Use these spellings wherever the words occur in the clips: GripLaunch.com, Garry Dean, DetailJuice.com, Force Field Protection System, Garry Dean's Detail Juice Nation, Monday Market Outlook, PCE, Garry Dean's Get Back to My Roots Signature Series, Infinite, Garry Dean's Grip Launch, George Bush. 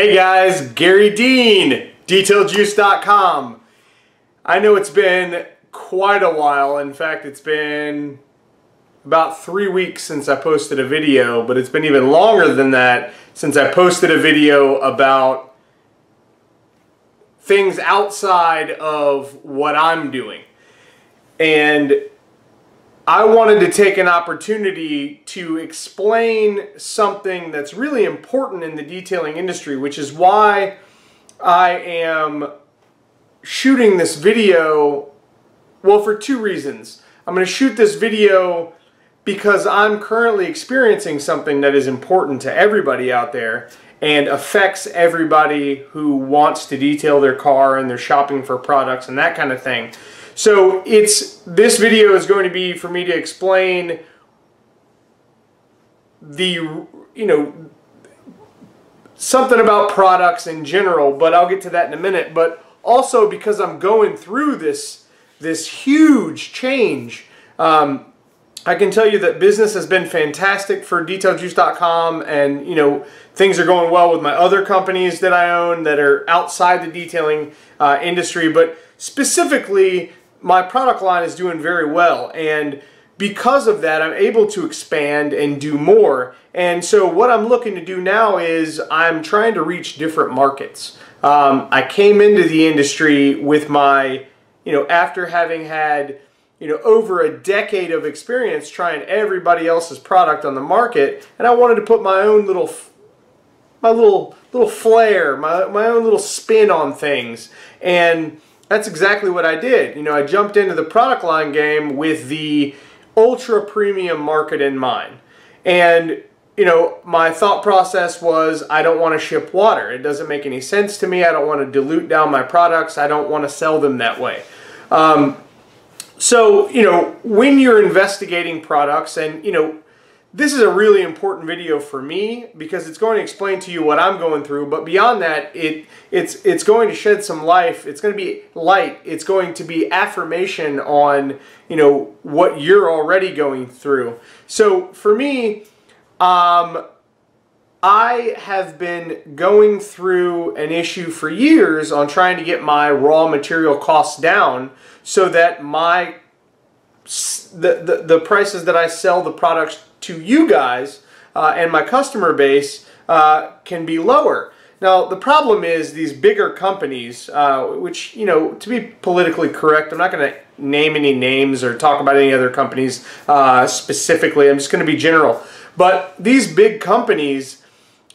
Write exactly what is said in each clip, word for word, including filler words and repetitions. Hey guys, Garry Dean, Detail Juice dot com. I know it's been quite a while. In fact, it's been about three weeks since I posted a video, but it's been even longer than that since I posted a video about things outside of what I'm doing. And I wanted to take an opportunity to explain something that's really important in the detailing industry, which is why I am shooting this video, well, for two reasons. I'm going to shoot this video because I'm currently experiencing something that is important to everybody out there and affects everybody who wants to detail their car and they're shopping for products and that kind of thing. So it's, this video is going to be for me to explain the, you know, something about products in general, but I'll get to that in a minute. But also because I'm going through this, this huge change, um, I can tell you that business has been fantastic for Detail Juice dot com, and, you know, things are going well with my other companies that I own that are outside the detailing uh, industry, but specifically, my product line is doing very well, and because of that I'm able to expand and do more. And so what I'm looking to do now is I'm trying to reach different markets. Um, I came into the industry with my, you know, after having had, you know, over a decade of experience trying everybody else's product on the market, and I wanted to put my own little, my little, little flair, my, my own little spin on things. And that's exactly what I did. You know, I jumped into the product line game with the ultra premium market in mind. And, you know, my thought process was, I don't want to ship water. It doesn't make any sense to me. I don't want to dilute down my products. I don't want to sell them that way. Um, so, you know, when you're investigating products, and, you know, this is a really important video for me because it's going to explain to you what I'm going through, but beyond that, it it's it's going to shed some life. It's going to be light. It's going to be affirmation on, you know, what you're already going through. So for me, um, I have been going through an issue for years on trying to get my raw material costs down so that my the the, the prices that I sell the products to you guys uh, and my customer base uh, can be lower. Now the problem is these bigger companies, uh, which, you know, to be politically correct, I'm not going to name any names or talk about any other companies uh, specifically. I'm just going to be general. But these big companies,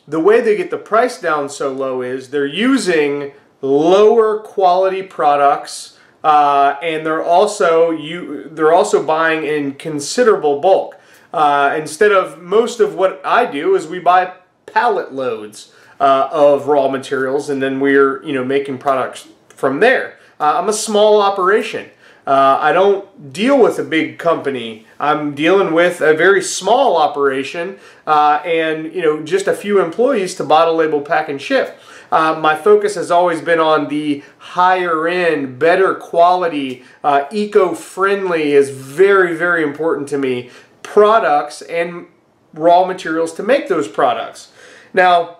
the way they get the price down so low is they're using lower quality products, uh, and they're also you they're also buying in considerable bulk. Uh, instead of, most of what I do is we buy pallet loads uh, of raw materials, and then we're, you know, making products from there. Uh, I'm a small operation. Uh, I don't deal with a big company. I'm dealing with a very small operation, uh, and, you know, just a few employees to bottle, label, pack, and ship. Uh, my focus has always been on the higher end, better quality, uh, eco-friendly is very, very important to me. Products and raw materials to make those products. Now,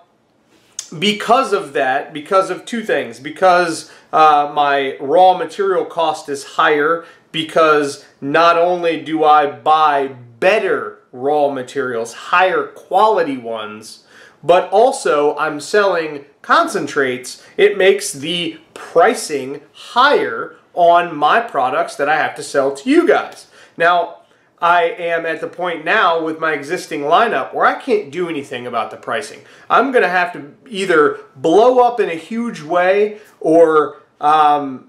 because of that, because of two things, because uh, my raw material cost is higher, because not only do I buy better raw materials, higher quality ones, but also I'm selling concentrates, it makes the pricing higher on my products that I have to sell to you guys. Now, I am at the point now with my existing lineup where I can't do anything about the pricing. I'm going to have to either blow up in a huge way or, um,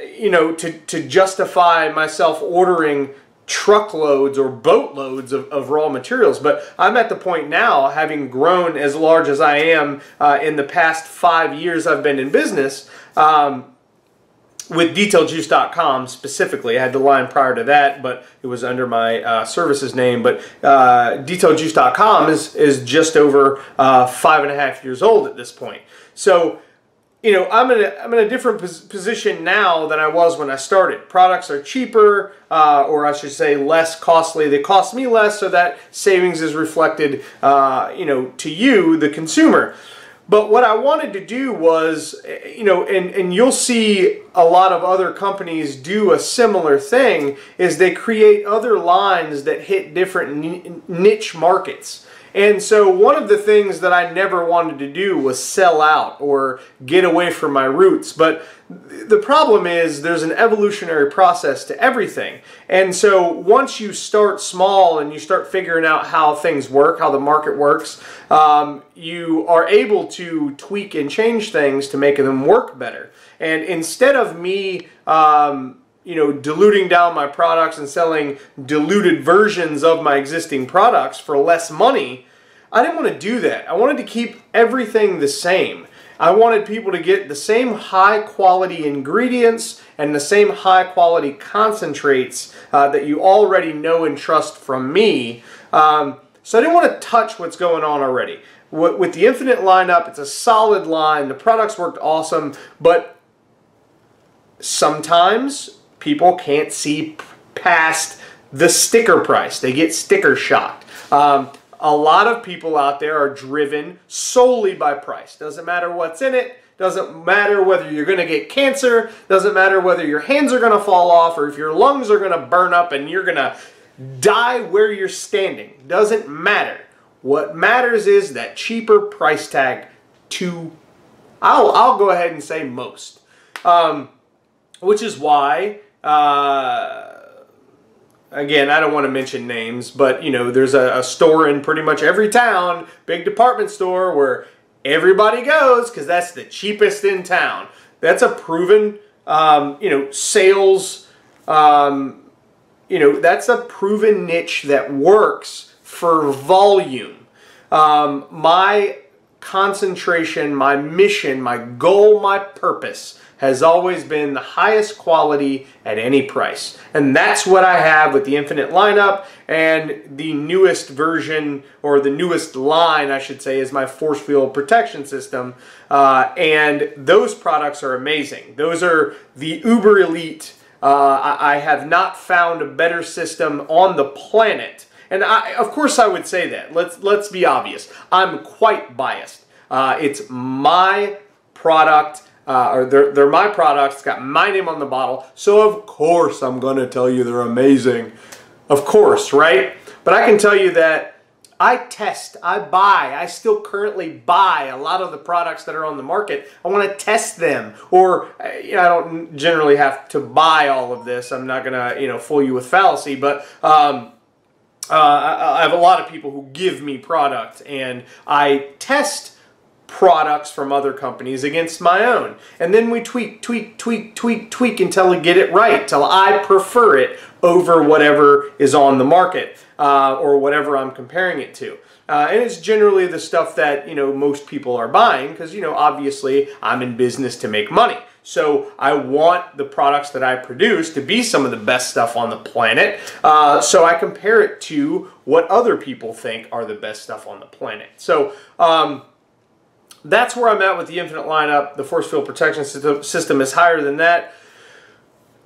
you know, to, to justify myself ordering truckloads or boatloads of, of raw materials. But I'm at the point now, having grown as large as I am uh, in the past five years I've been in business, um, with Detail Juice dot com specifically. I had the line prior to that, but it was under my uh, services name. But uh, Detail Juice dot com is, is just over uh, five and a half years old at this point. So, you know, I'm in a, I'm in a different pos position now than I was when I started. Products are cheaper, uh, or I should say less costly. They cost me less, so that savings is reflected, uh, you know, to you, the consumer. But what I wanted to do was, you know, and, and you'll see a lot of other companies do a similar thing, is they create other lines that hit different niche markets. And so one of the things that I never wanted to do was sell out or get away from my roots. But the problem is there's an evolutionary process to everything. And so once you start small and you start figuring out how things work, how the market works, um, you are able to tweak and change things to make them work better. And instead of me... Um, you know, diluting down my products and selling diluted versions of my existing products for less money, I didn't want to do that. I wanted to keep everything the same. I wanted people to get the same high quality ingredients and the same high quality concentrates uh, that you already know and trust from me. Um, so I didn't want to touch what's going on already. With the Infinite lineup, it's a solid line. The products worked awesome, but sometimes people can't see past the sticker price. They get sticker shocked. Um, a lot of people out there are driven solely by price. Doesn't matter what's in it. Doesn't matter whether you're going to get cancer. Doesn't matter whether your hands are going to fall off or if your lungs are going to burn up and you're going to die where you're standing. Doesn't matter. What matters is that cheaper price tag to, I'll, I'll go ahead and say most. Um, which is why... Uh, again, I don't want to mention names, but you know, there's a, a store in pretty much every town, big department store where everybody goes because that's the cheapest in town. That's a proven, um, you know, sales, um, you know, that's a proven niche that works for volume. Um, my concentration, my mission, my goal, my purpose has always been the highest quality at any price. And that's what I have with the Infinite lineup, and the newest version, or the newest line I should say, is my Force Field Protection System. Uh, and those products are amazing. Those are the uber elite. Uh, I, I have not found a better system on the planet. And I, of course I would say that. Let's, let's be obvious. I'm quite biased. Uh, it's my product. Uh, or they're, they're my products, it's got my name on the bottle, so of course I'm going to tell you they're amazing. Of course, right? But I can tell you that I test, I buy, I still currently buy a lot of the products that are on the market. I want to test them, or you know, I don't generally have to buy all of this. I'm not going to you know fool you with fallacy, but um, uh, I, I have a lot of people who give me product, and I test products from other companies against my own. And then we tweak, tweak, tweak, tweak, tweak until we get it right, till I prefer it over whatever is on the market uh, or whatever I'm comparing it to. Uh, and it's generally the stuff that, you know, most people are buying because, you know, obviously I'm in business to make money. So I want the products that I produce to be some of the best stuff on the planet. Uh, so I compare it to what other people think are the best stuff on the planet. So, um, that's where I'm at with the Infinite lineup. The Force Field Protection System is higher than that.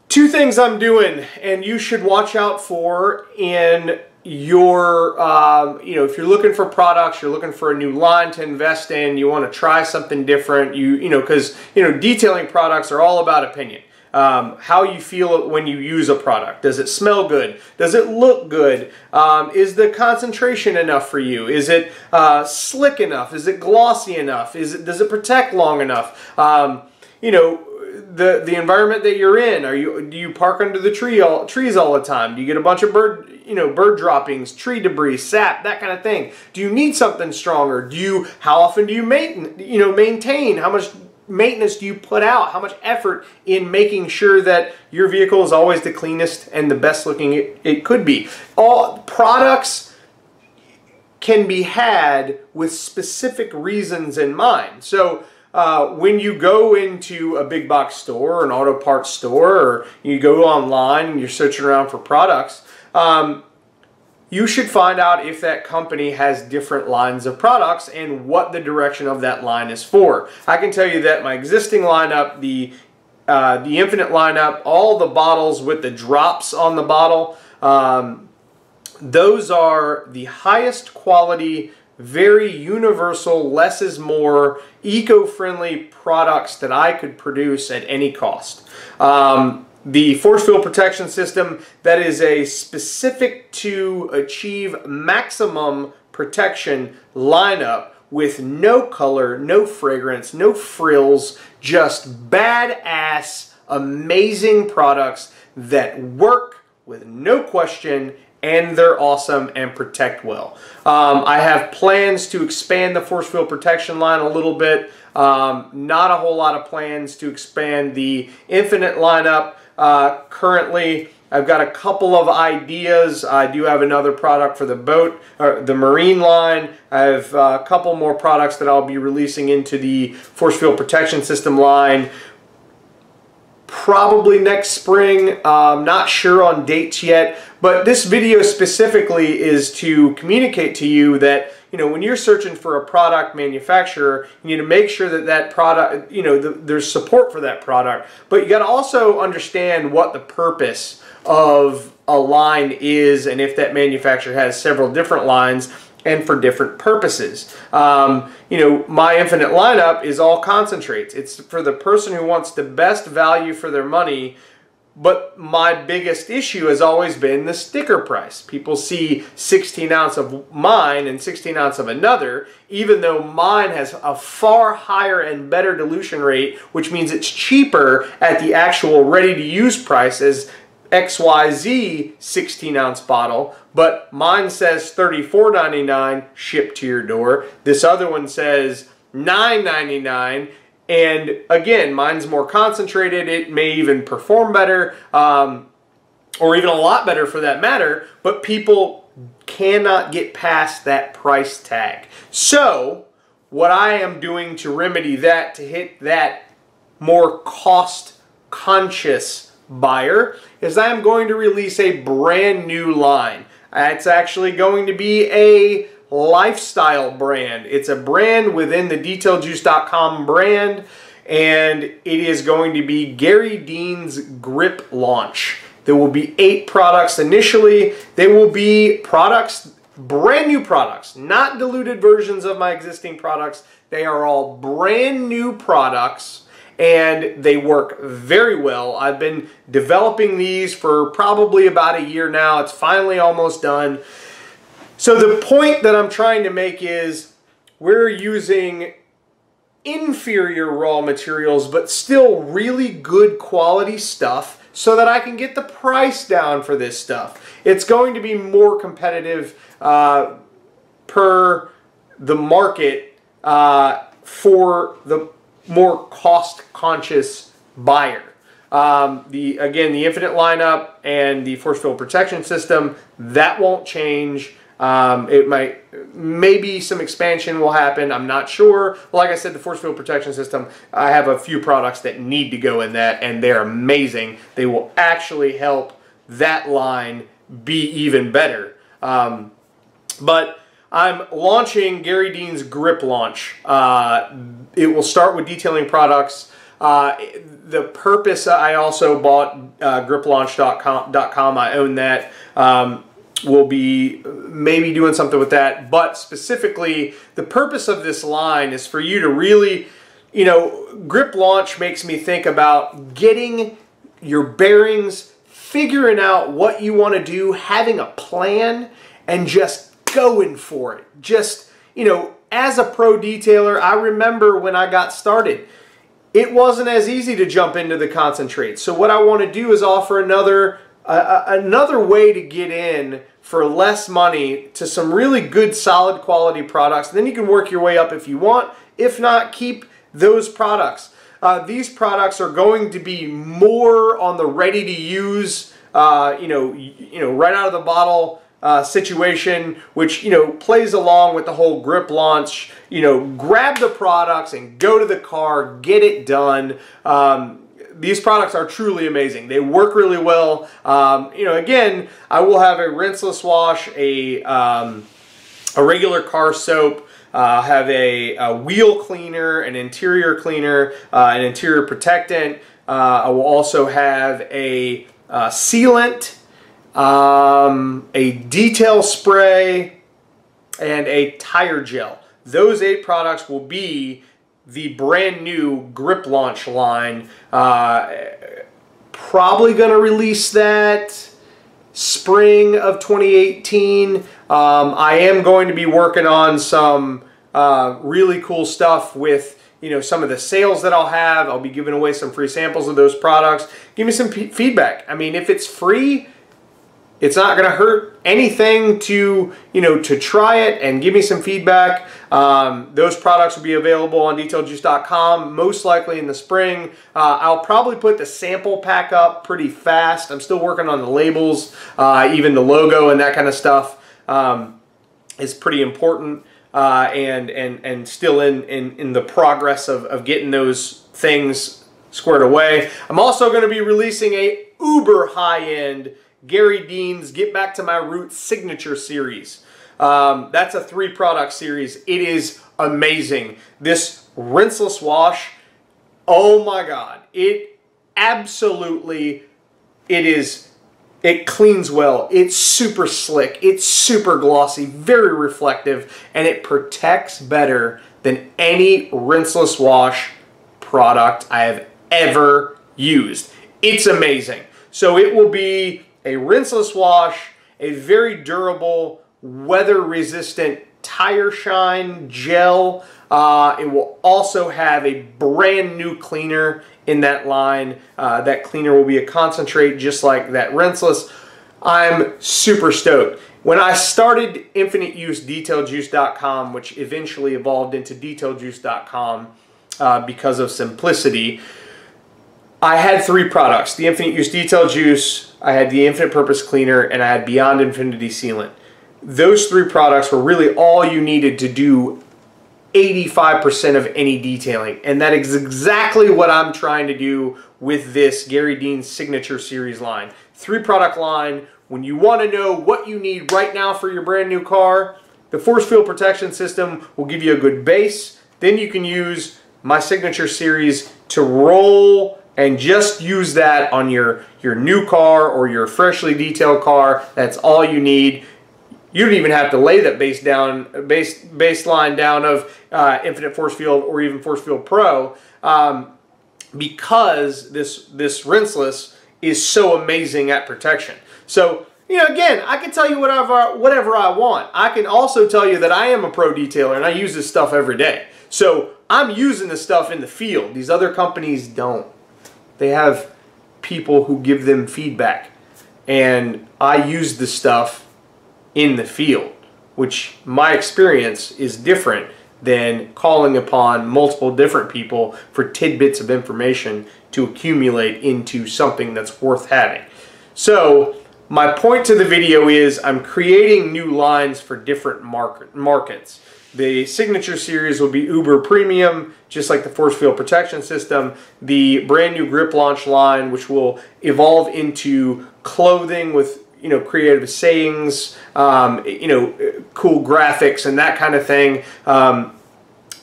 Two things I'm doing, and you should watch out for in your, um, you know, if you're looking for products, you're looking for a new line to invest in, you want to try something different, you, you know, because, you know, detailing products are all about opinion. Um, how you feel when you use a product. Does it smell good? Does it look good? Um, is the concentration enough for you? Is it uh, slick enough? Is it glossy enough? Is it, does it protect long enough? Um, you know, the the environment that you're in. Are you do you park under the tree all, trees all the time? Do you get a bunch of bird you know bird droppings, tree debris, sap, that kind of thing? Do you need something stronger? Do you how often do you maintain you know maintain how much maintenance do you put out? How much effort in making sure that your vehicle is always the cleanest and the best looking it, it could be? All products can be had with specific reasons in mind. So uh, when you go into a big box store, an auto parts store, or you go online and you're searching around for products, um, you should find out if that company has different lines of products and what the direction of that line is for. I can tell you that my existing lineup, the, uh, the Infinite lineup, all the bottles with the drops on the bottle, um, those are the highest quality very universal, less is more, eco-friendly products that I could produce at any cost. Um, the Force Field Protection System, that is a specific to achieve maximum protection lineup with no color, no fragrance, no frills, just badass, amazing products that work with no question, and they're awesome and protect well. Um, I have plans to expand the Force Field Protection line a little bit. Um, not a whole lot of plans to expand the Infinite lineup uh, currently. I've got a couple of ideas. I do have another product for the boat, or the marine line. I have a couple more products that I'll be releasing into the Force Field Protection System line. Probably next spring. Um, not sure on dates yet, but this video specifically is to communicate to you that, you know, when you're searching for a product manufacturer, you need to make sure that that product, you know, the, there's support for that product, but you got to also understand what the purpose of a line is, and if that manufacturer has several different lines and for different purposes. Um, you know, my Infinite lineup is all concentrates. It's for the person who wants the best value for their money, but my biggest issue has always been the sticker price. People see sixteen ounce of mine and sixteen ounce of another, even though mine has a far higher and better dilution rate, which means it's cheaper at the actual ready-to-use price as X Y Z sixteen ounce bottle, but mine says thirty-four ninety-nine shipped to your door. This other one says nine ninety-nine, and again, mine's more concentrated. It may even perform better, um, or even a lot better for that matter, but people cannot get past that price tag. So what I am doing to remedy that, to hit that more cost-conscious buyer, is I am going to release a brand new line. It's actually going to be a lifestyle brand. It's a brand within the Detail Juice dot com brand, and it is going to be Garry Dean's Grip Launch. There will be eight products initially. They will be products, brand new products, not diluted versions of my existing products. They are all brand new products, and they work very well. I've been developing these for probably about a year now. It's finally almost done. So the point that I'm trying to make is we're using inferior raw materials, but still really good quality stuff, so that I can get the price down for this stuff. It's going to be more competitive uh, per the market uh, for the more cost-conscious buyer. Um, the again, the Infinite lineup and the Force Field Protection System, that won't change. Um, it might, maybe some expansion will happen. I'm not sure. Like I said, the Force Field Protection System, I have a few products that need to go in that, and they're amazing. They will actually help that line be even better. Um, but I'm launching Garry Dean's Grip Launch. Uh, it will start with detailing products. Uh, the purpose, I also bought uh, Grip Launch dot com. I own that. Um, we'll be maybe doing something with that. But specifically, the purpose of this line is for you to really, you know, Grip Launch makes me think about getting your bearings, figuring out what you want to do, having a plan, and just going for it. Just, you know, as a pro detailer, I remember when I got started, it wasn't as easy to jump into the concentrates. So what I want to do is offer another uh, another way to get in for less money to some really good, solid quality products. And then you can work your way up if you want. If not, keep those products. Uh, these products are going to be more on the ready to use, uh, you know, you know, right out of the bottle Uh, situation, which, you know, plays along with the whole Grip Launch. You know, grab the products and go to the car, get it done. Um, these products are truly amazing. They work really well. Um, you know, again, I will have a rinseless wash, a um, a regular car soap, uh, have a, a wheel cleaner, an interior cleaner, uh, an interior protectant. Uh, I will also have a uh, sealant, Um, a detail spray, and a tire gel. Those eight products will be the brand new Grip Launch line. Uh, probably going to release that spring of twenty eighteen. Um, I am going to be working on some uh, really cool stuff with, you know, some of the sales that I'll have. I'll be giving away some free samples of those products. Give me some p feedback. I mean, if it's free, it's not going to hurt anything to, you know, to try it and give me some feedback. Um, those products will be available on Detail Juice dot com most likely in the spring. Uh, I'll probably put the sample pack up pretty fast. I'm still working on the labels, uh, even the logo and that kind of stuff um, is pretty important. Uh, and, and, and still in, in, in the progress of, of getting those things squared away. I'm also going to be releasing a uber high-end Garry Dean's Get Back to My Roots Signature Series. Um, that's a three product series. It is amazing. This rinseless wash, oh my God, it absolutely, it is, it cleans well. It's super slick. It's super glossy, very reflective, and it protects better than any rinseless wash product I have ever used. It's amazing. So it will be a rinseless wash, a very durable, weather-resistant tire shine gel. Uh, it will also have a brand new cleaner in that line. Uh, that cleaner will be a concentrate just like that rinseless. I'm super stoked. When I started Infinite Use Detail Juice dot com, which eventually evolved into Detail Juice dot com uh, because of simplicity, I had three products: the Infinite Use Detail Juice, I had the Infinite Purpose Cleaner, and I had Beyond Infinity Sealant. Those three products were really all you needed to do eighty-five percent of any detailing, and that is exactly what I'm trying to do with this Garry Dean's Signature Series line. Three product line. When you want to know what you need right now for your brand new car, the Force Field Protection System will give you a good base. Then you can use my Signature Series to roll and just use that on your, your new car or your freshly detailed car. That's all you need. You don't even have to lay that base down, base baseline down of uh, Infinite Force Field or even Force Field Pro, um, because this this rinseless is so amazing at protection. So, you know, again, I can tell you whatever whatever I want. I can also tell you that I am a pro detailer and I use this stuff every day. So I'm using this stuff in the field. These other companies don't. They have people who give them feedback, and I use the stuff in the field, which my experience is different than calling upon multiple different people for tidbits of information to accumulate into something that's worth having. So my point to the video is I'm creating new lines for different market markets. The Signature Series will be uber premium, just like the Force Field Protection System. The brand new Grip Launch line, which will evolve into clothing with, you know, creative sayings, um, you know, cool graphics and that kind of thing. Um,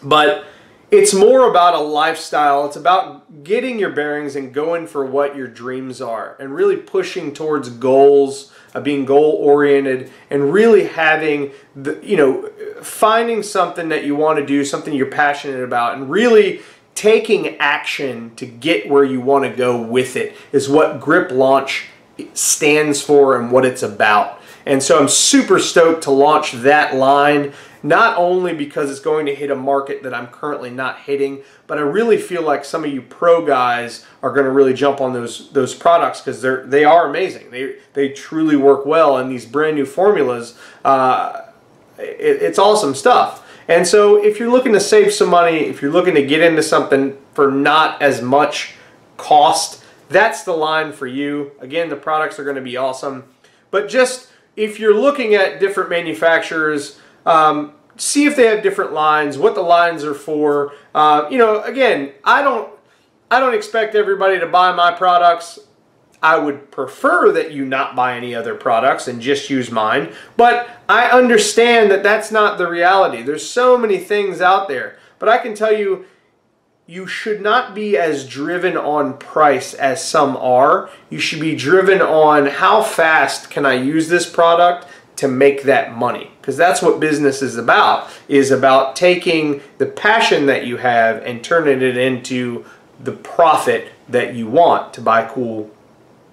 but it's more about a lifestyle. It's about getting your bearings and going for what your dreams are, and really pushing towards goals, of being goal-oriented, and really having the, you know, finding something that you want to do, something you're passionate about, and really taking action to get where you want to go with it is what Grip Launch stands for and what it's about. And so I'm super stoked to launch that line, not only because it's going to hit a market that I'm currently not hitting, but I really feel like some of you pro guys are going to really jump on those those products, because they're they are amazing. They they truly work well, and these brand new formulas, uh, it, it's awesome stuff. And so if you're looking to save some money, if you're looking to get into something for not as much cost, that's the line for you. Again, the products are going to be awesome, but just if you're looking at different manufacturers, um, see if they have different lines, what the lines are for. Uh, you know, again, I don't, I don't expect everybody to buy my products. I would prefer that you not buy any other products and just use mine. But I understand that that's not the reality. There's so many things out there. But I can tell you, you should not be as driven on price as some are. You should be driven on how fast can I use this product to make that money. because that's what business is about, is about taking the passion that you have and turning it into the profit that you want to buy cool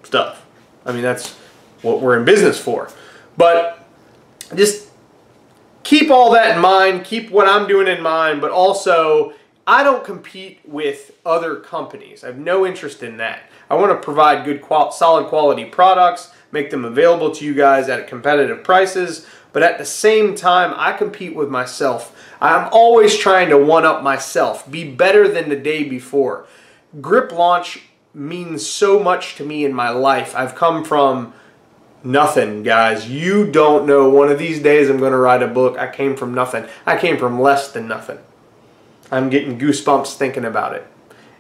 stuff. I mean, that's what we're in business for. But just keep all that in mind, keep what I'm doing in mind, but also I don't compete with other companies. I have no interest in that. I want to provide good, solid quality products, make them available to you guys at competitive prices, but at the same time, I compete with myself. I'm always trying to one-up myself, be better than the day before. Grip Launch means so much to me in my life. I've come from nothing, guys. You don't know. One of these days, I'm going to write a book. I came from nothing. I came from less than nothing. I'm getting goosebumps thinking about it.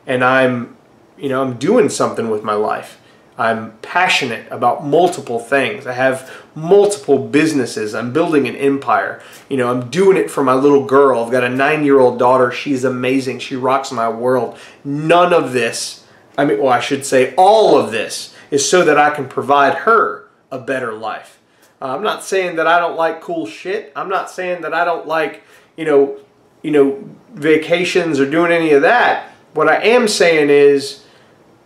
And I'm, you know, I'm doing something with my life. I'm passionate about multiple things. I have multiple businesses. I'm building an empire. You know, I'm doing it for my little girl. I've got a nine-year-old daughter. She's amazing. She rocks my world. None of this, I mean, well, I should say all of this is so that I can provide her a better life. Uh, I'm not saying that I don't like cool shit. I'm not saying that I don't like, you know, you know, vacations or doing any of that. What I am saying is,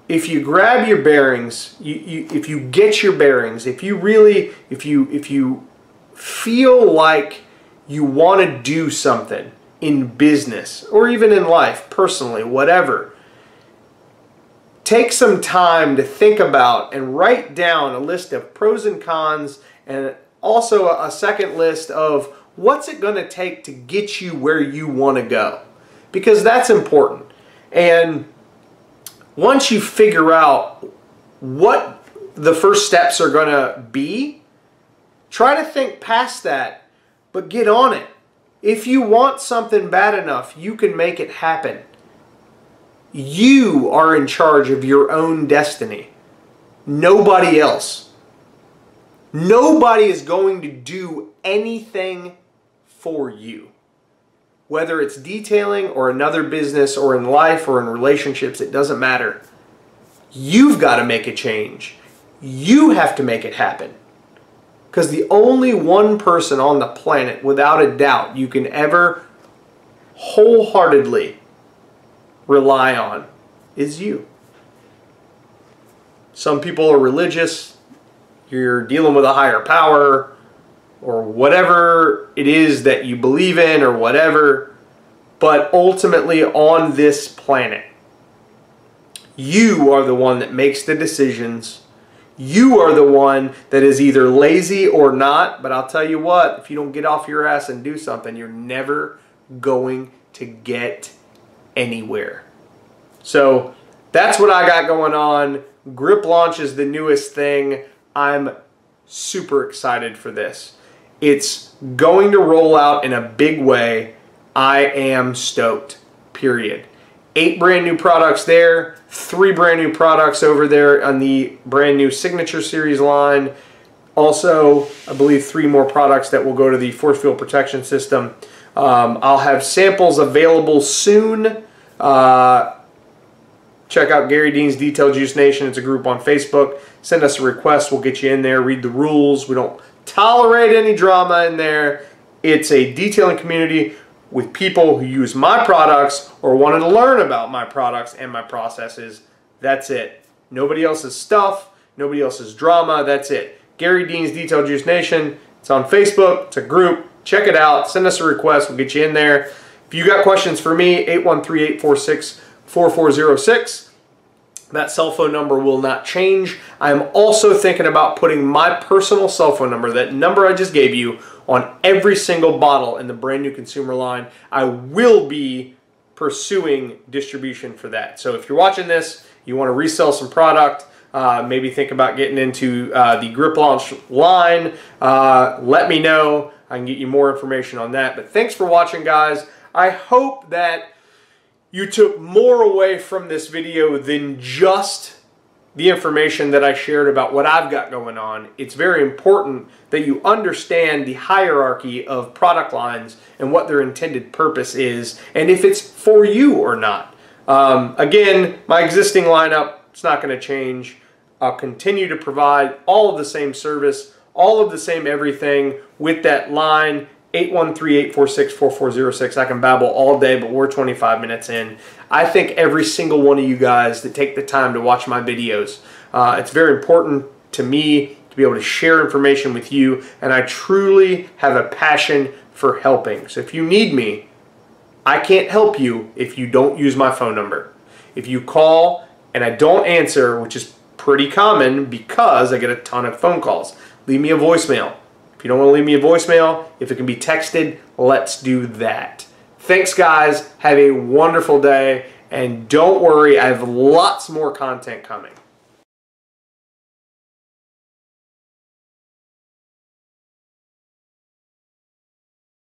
if you grab your bearings, you, you, if you get your bearings, if you really, if you, if you feel like you want to do something in business or even in life, personally, whatever, take some time to think about and write down a list of pros and cons, and also a, a second list of what's it going to take to get you where you want to go, because that's important. And once you figure out what the first steps are going to be, try to think past that, but get on it. If you want something bad enough, you can make it happen. You are in charge of your own destiny. Nobody else. Nobody is going to do anything for you. Whether it's detailing or another business or in life or in relationships, it doesn't matter. You've got to make a change. You have to make it happen. Because the only one person on the planet, without a doubt, you can ever wholeheartedly rely on is you. Some people are religious. You're dealing with a higher power, or whatever it is that you believe in, or whatever, but ultimately on this planet, you are the one that makes the decisions. You are the one that is either lazy or not, but I'll tell you what, if you don't get off your ass and do something, you're never going to get anywhere. So that's what I got going on. Grip Launch is the newest thing. I'm super excited for this. It's going to roll out in a big way. I am stoked, period. Eight brand new products there, three brand new products over there on the brand new Signature Series line. Also, I believe three more products that will go to the Force Field Protection System. Um, I'll have samples available soon. Uh, check out Garry Dean's Detail Juice Nation. It's a group on Facebook. Send us a request. We'll get you in there. Read the rules. We don't tolerate any drama in there. It's a detailing community with people who use my products or wanted to learn about my products and my processes. That's it. Nobody else's stuff, nobody else's drama. That's it. Garry Dean's Detail Juice Nation. It's on Facebook. It's a group. Check it out. Send us a request. We'll get you in there. If you got questions for me, eight one three, eight four six, four four zero six. That cell phone number will not change. I'm also thinking about putting my personal cell phone number, that number I just gave you, on every single bottle in the brand new consumer line. I will be pursuing distribution for that. So if you're watching this, you want to resell some product, uh, maybe think about getting into uh, the Grip Launch line, uh, let me know. I can get you more information on that. But thanks for watching, guys. I hope that you took more away from this video than just the information that I shared about what I've got going on. It's very important that you understand the hierarchy of product lines and what their intended purpose is, and if it's for you or not. Um, again, my existing lineup, it's not going to change. I'll continue to provide all of the same service, all of the same everything with that line, eight one three, eight four six, four four zero six. I can babble all day, but we're twenty-five minutes in. I thank every single one of you guys that take the time to watch my videos. Uh, it's very important to me to be able to share information with you, and I truly have a passion for helping. So if you need me, I can't help you if you don't use my phone number. If you call and I don't answer, which is pretty common because I get a ton of phone calls, leave me a voicemail. If you don't want to leave me a voicemail, if it can be texted, let's do that. Thanks, guys. Have a wonderful day. And don't worry, I have lots more content coming.